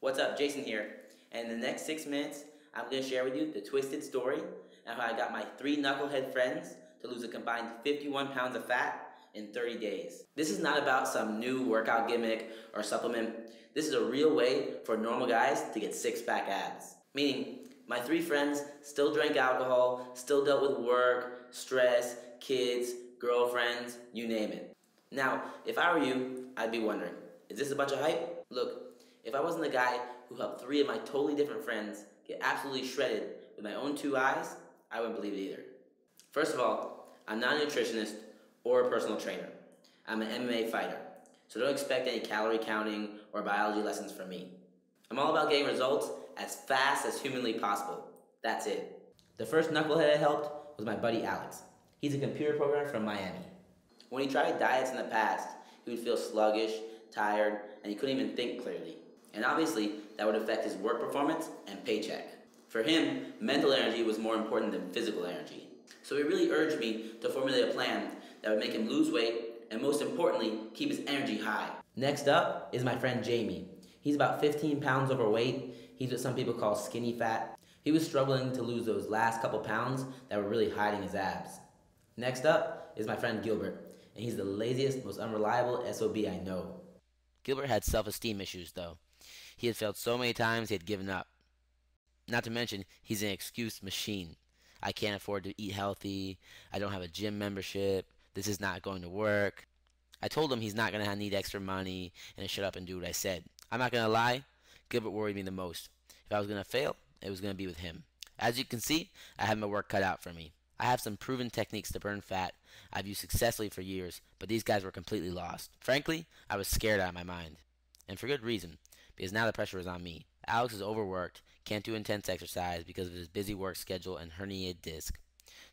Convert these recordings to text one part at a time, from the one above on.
What's up, Jason here, and in the next 6 minutes I'm going to share with you the twisted story and how I got my 3 knucklehead friends to lose a combined 51 pounds of fat in 30 days. This is not about some new workout gimmick or supplement. This is a real way for normal guys to get six-pack abs. Meaning, my 3 friends still drank alcohol, still dealt with work, stress, kids, girlfriends, you name it. Now, if I were you, I'd be wondering, is this a bunch of hype? Look, if I wasn't the guy who helped 3 of my totally different friends get absolutely shredded with my own 2 eyes, I wouldn't believe it either. First of all, I'm not a nutritionist or a personal trainer. I'm an MMA fighter, so don't expect any calorie counting or biology lessons from me. I'm all about getting results as fast as humanly possible. That's it. The first knucklehead I helped was my buddy Alex. He's a computer programmer from Miami. When he tried diets in the past, he would feel sluggish, tired, and he couldn't even think clearly. And obviously, that would affect his work performance and paycheck. For him, mental energy was more important than physical energy. So he really urged me to formulate a plan that would make him lose weight and, most importantly, keep his energy high. Next up is my friend Jamie. He's about 15 pounds overweight. He's what some people call skinny fat. He was struggling to lose those last couple pounds that were really hiding his abs. Next up is my friend Gilbert, and he's the laziest, most unreliable SOB I know. Gilbert had self-esteem issues, though. He had failed so many times he had given up. Not to mention, he's an excuse machine. I can't afford to eat healthy. I don't have a gym membership. This is not going to work. I told him he's not going to need extra money and to shut up and do what I said. I'm not going to lie, Gilbert worried me the most. If I was going to fail, it was going to be with him. As you can see, I have my work cut out for me. I have some proven techniques to burn fat I've used successfully for years, but these guys were completely lost. Frankly, I was scared out of my mind. And for good reason, because now the pressure is on me. Alex is overworked, can't do intense exercise because of his busy work schedule and herniated disc.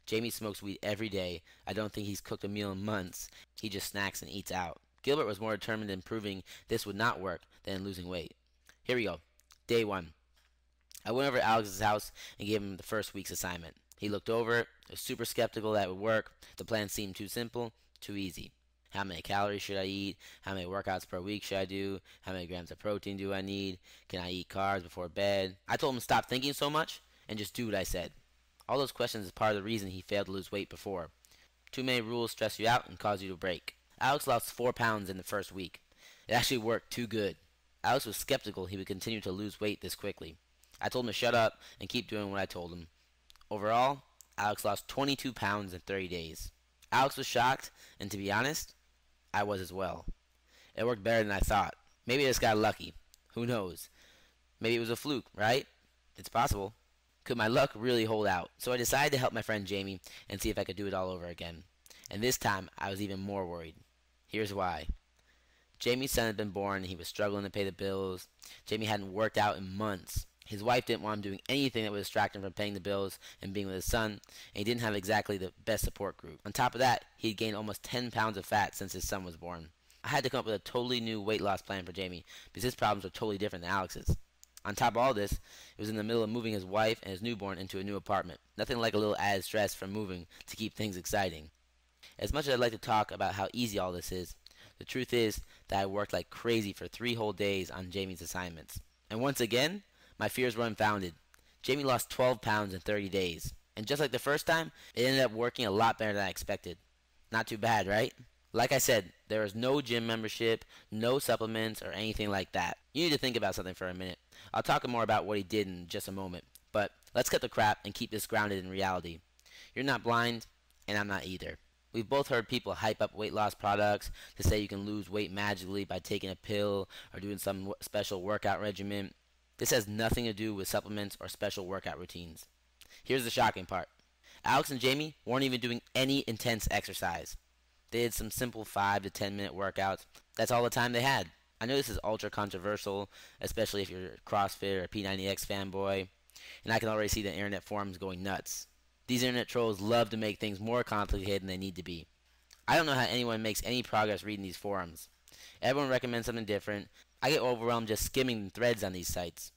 Jamie smokes weed every day. I don't think he's cooked a meal in months. He just snacks and eats out. Gilbert was more determined in proving this would not work than in losing weight. Here we go. Day 1. I went over to Alex's house and gave him the first week's assignment. He looked over it, was super skeptical that it would work. The plan seemed too simple, too easy. How many calories should I eat? How many workouts per week should I do? How many grams of protein do I need? Can I eat carbs before bed? I told him to stop thinking so much and just do what I said. All those questions is part of the reason he failed to lose weight before. Too many rules stress you out and cause you to break. Alex lost 4 pounds in the first week. It actually worked too good. Alex was skeptical he would continue to lose weight this quickly. I told him to shut up and keep doing what I told him. Overall, Alex lost 22 pounds in 30 days. Alex was shocked, and to be honest, I was as well. It worked better than I thought. Maybe I just got lucky. Who knows? Maybe it was a fluke, right? It's possible. Could my luck really hold out? So I decided to help my friend Jamie and see if I could do it all over again. And this time, I was even more worried. Here's why. Jamie's son had been born, and he was struggling to pay the bills. Jamie hadn't worked out in months. His wife didn't want him doing anything that would distract him from paying the bills and being with his son, and he didn't have exactly the best support group. On top of that, he had gained almost 10 pounds of fat since his son was born. I had to come up with a totally new weight loss plan for Jamie because his problems were totally different than Alex's. On top of all this, it was in the middle of moving his wife and his newborn into a new apartment. Nothing like a little added stress from moving to keep things exciting. As much as I'd like to talk about how easy all this is, the truth is that I worked like crazy for 3 whole days on Jamie's assignments. And once again, my fears were unfounded. Jamie lost 12 pounds in 30 days. And just like the first time, it ended up working a lot better than I expected. Not too bad, right? Like I said, there is no gym membership, no supplements, or anything like that. You need to think about something for a minute. I'll talk more about what he did in just a moment. But let's cut the crap and keep this grounded in reality. You're not blind, and I'm not either. We've both heard people hype up weight loss products to say you can lose weight magically by taking a pill or doing some special workout regimen. This has nothing to do with supplements or special workout routines. Here's the shocking part. Alex and Jamie weren't even doing any intense exercise. They did some simple 5 to 10 minute workouts. That's all the time they had. I know this is ultra controversial, especially if you're a CrossFit or a P90X fanboy, and I can already see the internet forums going nuts. These internet trolls love to make things more complicated than they need to be. I don't know how anyone makes any progress reading these forums. Everyone recommends something different. I get overwhelmed just skimming threads on these sites.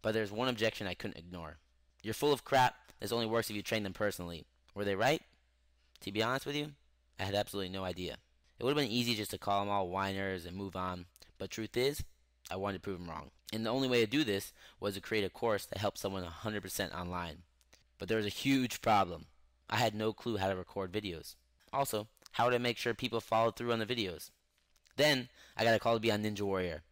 But there's one objection I couldn't ignore. You're full of crap. This only works if you train them personally. Were they right? To be honest with you, I had absolutely no idea. It would have been easy just to call them all whiners and move on. But truth is, I wanted to prove them wrong. And the only way to do this was to create a course that helped someone 100% online. But there was a huge problem. I had no clue how to record videos. Also, how would I make sure people followed through on the videos? Then, I got a call to be on Ninja Warrior.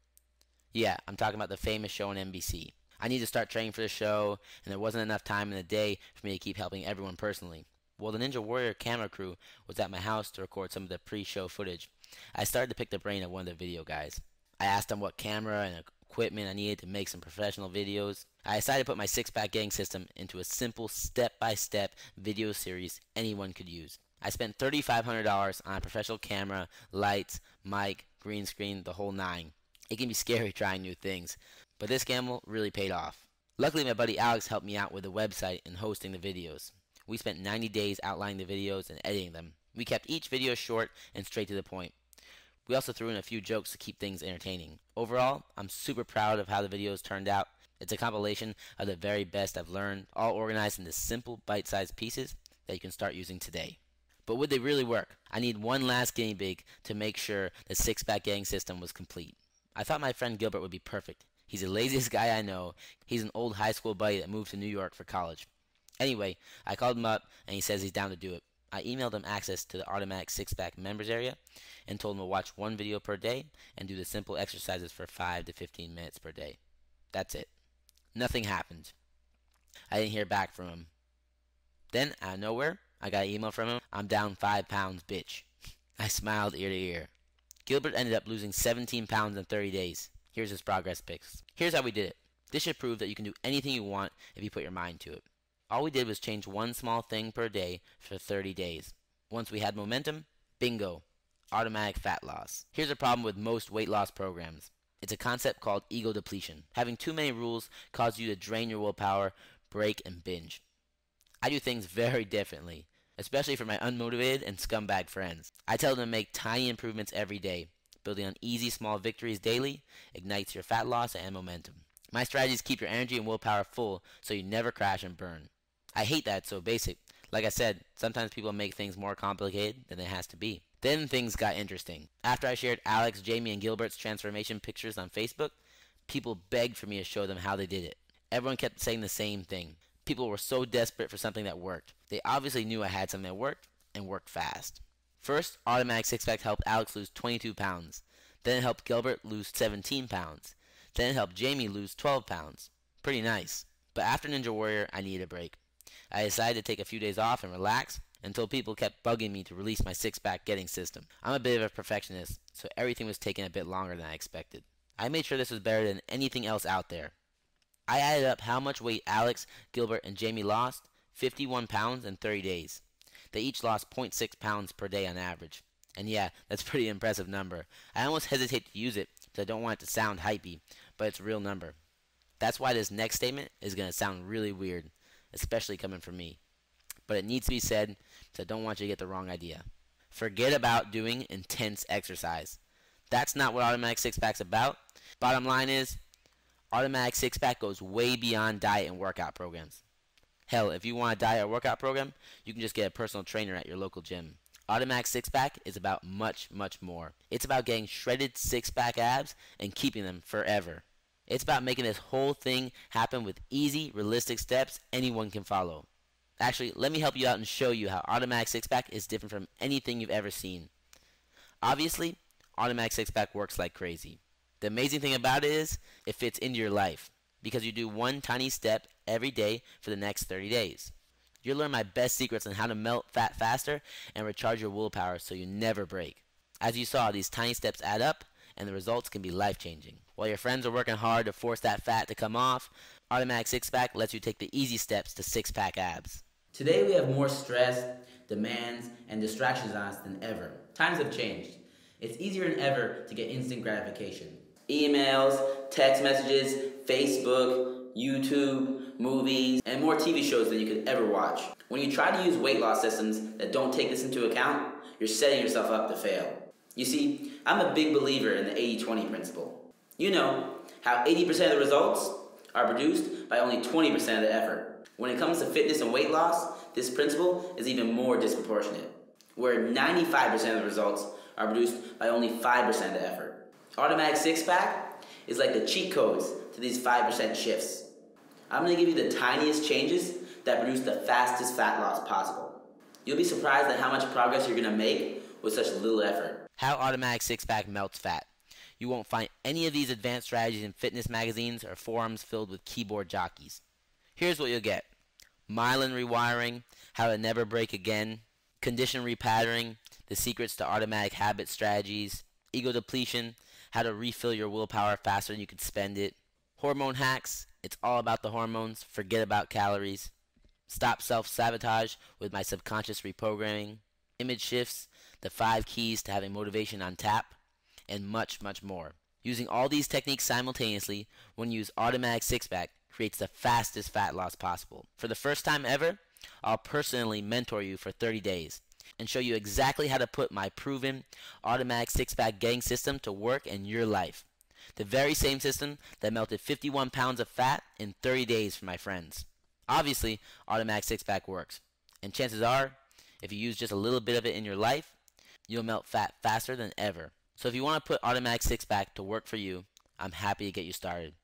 Yeah, I'm talking about the famous show on NBC. I needed to start training for the show, and there wasn't enough time in the day for me to keep helping everyone personally. Well, the Ninja Warrior camera crew was at my house to record some of the pre-show footage. I started to pick the brain of one of the video guys. I asked him what camera and equipment I needed to make some professional videos. I decided to put my six-pack gang system into a simple step-by-step video series anyone could use. I spent $3,500 on a professional camera, lights, mic, green screen, the whole nine. It can be scary trying new things, but this gamble really paid off. Luckily, my buddy Alex helped me out with the website and hosting the videos. We spent 90 days outlining the videos and editing them. We kept each video short and straight to the point. We also threw in a few jokes to keep things entertaining. Overall, I'm super proud of how the videos turned out. It's a compilation of the very best I've learned, all organized into simple bite-sized pieces that you can start using today. But would they really work? I need one last guinea pig to make sure the six-pack gang system was complete. I thought my friend Gilbert would be perfect. He's the laziest guy I know. He's an old high school buddy that moved to New York for college. Anyway, I called him up and he says he's down to do it. I emailed him access to the Automatic Six Pack members area and told him to watch one video per day and do the simple exercises for 5 to 15 minutes per day. That's it. Nothing happened. I didn't hear back from him. Then, out of nowhere, I got an email from him. I'm down 5 pounds, bitch. I smiled ear to ear. Gilbert ended up losing 17 pounds in 30 days. Here's his progress pics. Here's how we did it. This should prove that you can do anything you want if you put your mind to it. All we did was change one small thing per day for 30 days. Once we had momentum, bingo, automatic fat loss. Here's a problem with most weight loss programs. It's a concept called ego depletion. Having too many rules causes you to drain your willpower, break, and binge. I do things very differently, especially for my unmotivated and scumbag friends. I tell them to make tiny improvements every day. Building on easy small victories daily ignites your fat loss and momentum. My strategies keep your energy and willpower full so you never crash and burn. I hate that it's so basic. Like I said, sometimes people make things more complicated than it has to be. Then things got interesting. After I shared Alex, Jamie, and Gilbert's transformation pictures on Facebook, people begged for me to show them how they did it. Everyone kept saying the same thing. People were so desperate for something that worked. They obviously knew I had something that worked, and worked fast. First, Automatic Six Pack helped Alex lose 22 pounds. Then it helped Gilbert lose 17 pounds. Then it helped Jamie lose 12 pounds. Pretty nice. But after Ninja Warrior, I needed a break. I decided to take a few days off and relax until people kept bugging me to release my six-pack getting system. I'm a bit of a perfectionist, so everything was taking a bit longer than I expected. I made sure this was better than anything else out there. I added up how much weight Alex, Gilbert, and Jamie lost, 51 pounds in 30 days. They each lost 0.6 pounds per day on average. And yeah, that's a pretty impressive number. I almost hesitate to use it because I don't want it to sound hypey, but it's a real number. That's why this next statement is going to sound really weird, especially coming from me. But it needs to be said because I don't want you to get the wrong idea. Forget about doing intense exercise. That's not what Automatic Six Pack's about. Bottom line is, Automatic Six Pack goes way beyond diet and workout programs. Hell, if you want a diet or workout program, you can just get a personal trainer at your local gym. Automatic Six Pack is about much, much more. It's about getting shredded six-pack abs and keeping them forever. It's about making this whole thing happen with easy, realistic steps anyone can follow. Actually, let me help you out and show you how Automatic Six Pack is different from anything you've ever seen. Obviously, Automatic Six Pack works like crazy. The amazing thing about it is, it fits into your life, because you do one tiny step every day for the next 30 days. You'll learn my best secrets on how to melt fat faster and recharge your willpower so you never break. As you saw, these tiny steps add up, and the results can be life-changing. While your friends are working hard to force that fat to come off, Automatic Six Pack lets you take the easy steps to six-pack abs. Today we have more stress, demands, and distractions on us than ever. Times have changed. It's easier than ever to get instant gratification. Emails, text messages, Facebook, YouTube, movies, and more TV shows than you could ever watch. When you try to use weight loss systems that don't take this into account, you're setting yourself up to fail. You see, I'm a big believer in the 80-20 principle. You know how 80% of the results are produced by only 20% of the effort. When it comes to fitness and weight loss, this principle is even more disproportionate, where 95% of the results are produced by only 5% of the effort. Automatic Six Pack is like the cheat codes to these 5% shifts. I'm going to give you the tiniest changes that produce the fastest fat loss possible. You'll be surprised at how much progress you're going to make with such little effort. How Automatic Six Pack melts fat. You won't find any of these advanced strategies in fitness magazines or forums filled with keyboard jockeys. Here's what you'll get: myelin rewiring, how to never break again, condition repatterning, the secrets to automatic habit strategies, ego depletion, how to refill your willpower faster than you can spend it, hormone hacks, it's all about the hormones, forget about calories, stop self-sabotage with my subconscious reprogramming, image shifts, the 5 keys to having motivation on tap, and much, much more. Using all these techniques simultaneously, when you use Automatic Six Pack, creates the fastest fat loss possible. For the first time ever, I'll personally mentor you for 30 days and show you exactly how to put my proven Automatic Six Pack gang system to work in your life. The very same system that melted 51 pounds of fat in 30 days for my friends. Obviously, Automatic Six Pack works, and chances are, if you use just a little bit of it in your life, you'll melt fat faster than ever. So if you want to put Automatic Six Pack to work for you, I'm happy to get you started.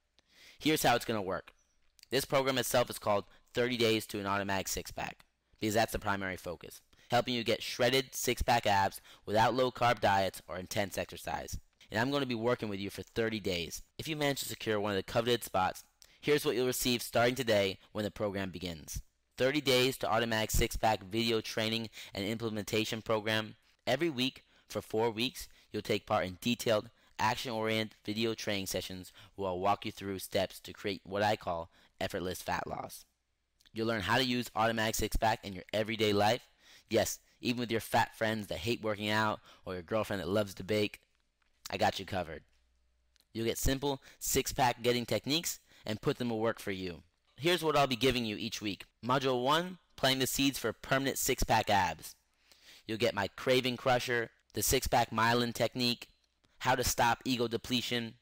Here's how it's going to work. This program itself is called 30 Days to an Automatic Six Pack, because that's the primary focus, helping you get shredded six-pack abs without low-carb diets or intense exercise. And I'm going to be working with you for 30 days. If you manage to secure one of the coveted spots, here's what you'll receive starting today when the program begins. 30 Days to Automatic Six Pack video training and implementation program. Every week for 4 weeks, you'll take part in detailed, action-oriented video training sessions where I'll walk you through steps to create what I call effortless fat loss. You'll learn how to use Automatic Six Pack in your everyday life. Yes, even with your fat friends that hate working out or your girlfriend that loves to bake, I got you covered. You'll get simple six-pack getting techniques and put them to work for you. Here's what I'll be giving you each week. Module 1, planting the seeds for permanent six-pack abs. You'll get my craving crusher, the six-pack myelin technique, how to stop ego depletion,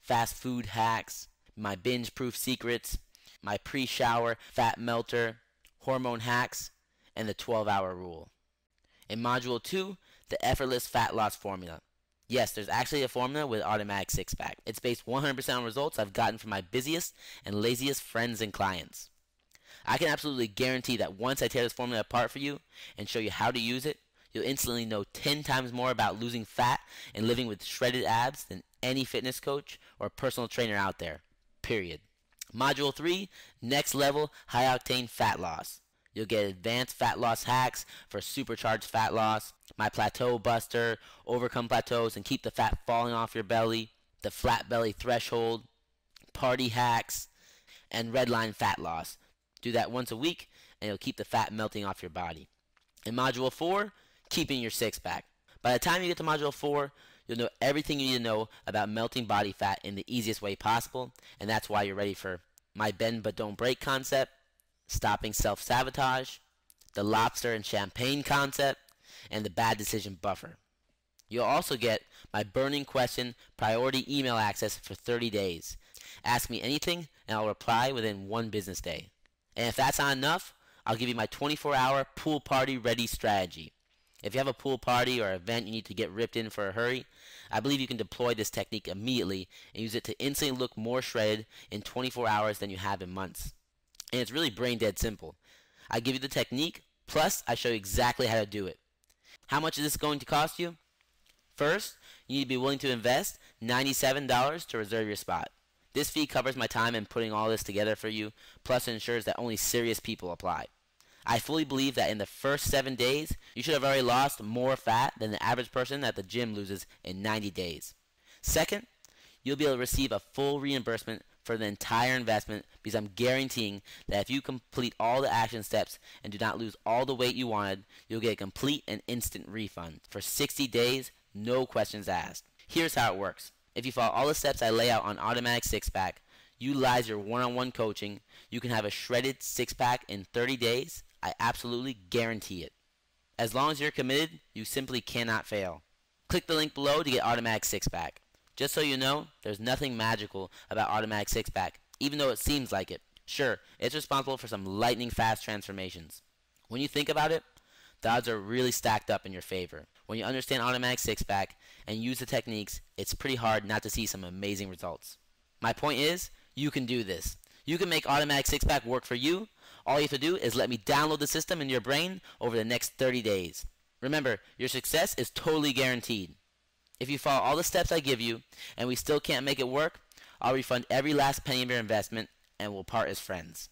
fast food hacks, my binge-proof secrets, my pre-shower fat melter, hormone hacks, and the 12-hour rule. In Module 2, the effortless fat loss formula. Yes, there's actually a formula with Automatic Six Pack. It's based 100% on results I've gotten from my busiest and laziest friends and clients. I can absolutely guarantee that once I tear this formula apart for you and show you how to use it, you'll instantly know 10 times more about losing fat and living with shredded abs than any fitness coach or personal trainer out there, period. Module 3, next level high-octane fat loss. You'll get advanced fat loss hacks for supercharged fat loss, my plateau buster, overcome plateaus and keep the fat falling off your belly, the flat belly threshold, party hacks, and redline fat loss. Do that once a week and you'll keep the fat melting off your body. In Module 4, keeping your six-pack. By the time you get to Module 4, you'll know everything you need to know about melting body fat in the easiest way possible, and that's why you're ready for my bend but don't break concept, stopping self-sabotage, the lobster and champagne concept, and the bad decision buffer. You'll also get my burning question priority email access for 30 days. Ask me anything and I'll reply within 1 business day. And if that's not enough, I'll give you my 24-hour pool party ready strategy. If you have a pool party or event you need to get ripped in for a hurry, I believe you can deploy this technique immediately and use it to instantly look more shredded in 24 hours than you have in months. And it's really brain dead simple. I give you the technique, plus I show you exactly how to do it. How much is this going to cost you? First, you need to be willing to invest $97 to reserve your spot. This fee covers my time in putting all this together for you, plus it ensures that only serious people apply. I fully believe that in the first 7 days, you should have already lost more fat than the average person at the gym loses in 90 days. Second, you'll be able to receive a full reimbursement for the entire investment because I'm guaranteeing that if you complete all the action steps and do not lose all the weight you wanted, you'll get a complete and instant refund for 60 days, no questions asked. Here's how it works. If you follow all the steps I lay out on Automatic Six Pack, utilize your one-on-one coaching, you can have a shredded six-pack in 30 days. I absolutely guarantee it. As long as you're committed, you simply cannot fail. Click the link below to get Automatic Six Pack. Just so you know, there's nothing magical about Automatic Six Pack, even though it seems like it. Sure, it's responsible for some lightning-fast transformations. When you think about it, the odds are really stacked up in your favor. When you understand Automatic Six Pack and use the techniques, it's pretty hard not to see some amazing results. My point is, you can do this. You can make Automatic Six Pack work for you. All you have to do is let me download the system in your brain over the next 30 days. Remember, your success is totally guaranteed. If you follow all the steps I give you and we still can't make it work, I'll refund every last penny of your investment and we'll part as friends.